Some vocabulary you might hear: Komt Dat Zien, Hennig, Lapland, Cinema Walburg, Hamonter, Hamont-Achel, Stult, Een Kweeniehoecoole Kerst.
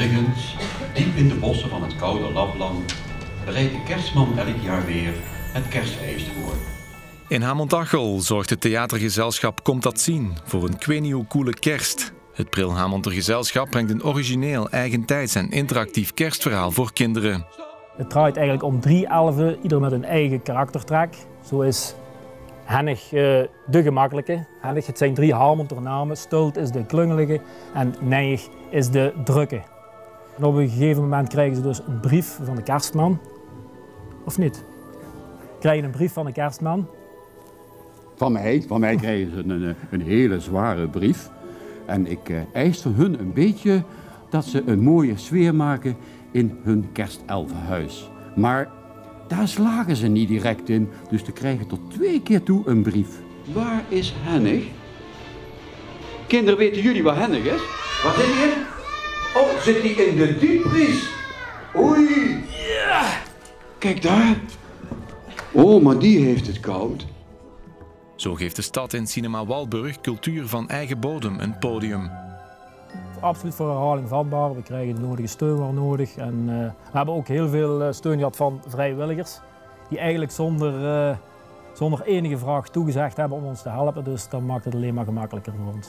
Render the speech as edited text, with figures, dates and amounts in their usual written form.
Ergens, diep in de bossen van het koude Lapland, bereidt de kerstman elk jaar weer het kerstfeest voor. In Hamont-Achel zorgt het theatergezelschap Komt Dat Zien voor een Kweeniehoecoole Kerst. Het Pril Hamonter Gezelschap brengt een origineel, eigentijds en interactief kerstverhaal voor kinderen. Het draait eigenlijk om drie elfen, ieder met een eigen karaktertrek. Zo is Hennig de gemakkelijke. Hennig, het zijn drie Hamonternamen. Stult is de klungelige en Neig is de drukke. En op een gegeven moment krijgen ze dus een brief van de kerstman. Of niet? Krijgen een brief van de kerstman. Van mij krijgen ze een hele zware brief. En ik eis van hun een beetje dat ze een mooie sfeer maken in hun kerstelfenhuis. Maar daar slagen ze niet direct in, dus ze krijgen tot 2 keer toe een brief. Waar is Hennig? Kinderen, weten jullie waar Hennig is? Wat is hij? Oh, zit hij in de diepvries? Oei! Yeah. Kijk daar! Oh, maar die heeft het koud. Zo geeft de stad in Cinema Walburg cultuur van eigen bodem een podium. Absoluut voor herhaling vatbaar. We krijgen de nodige steun waar nodig. En we hebben ook heel veel steun gehad van vrijwilligers. Die eigenlijk zonder enige vraag toegezegd hebben om ons te helpen. Dus dat maakt het alleen maar gemakkelijker voor ons.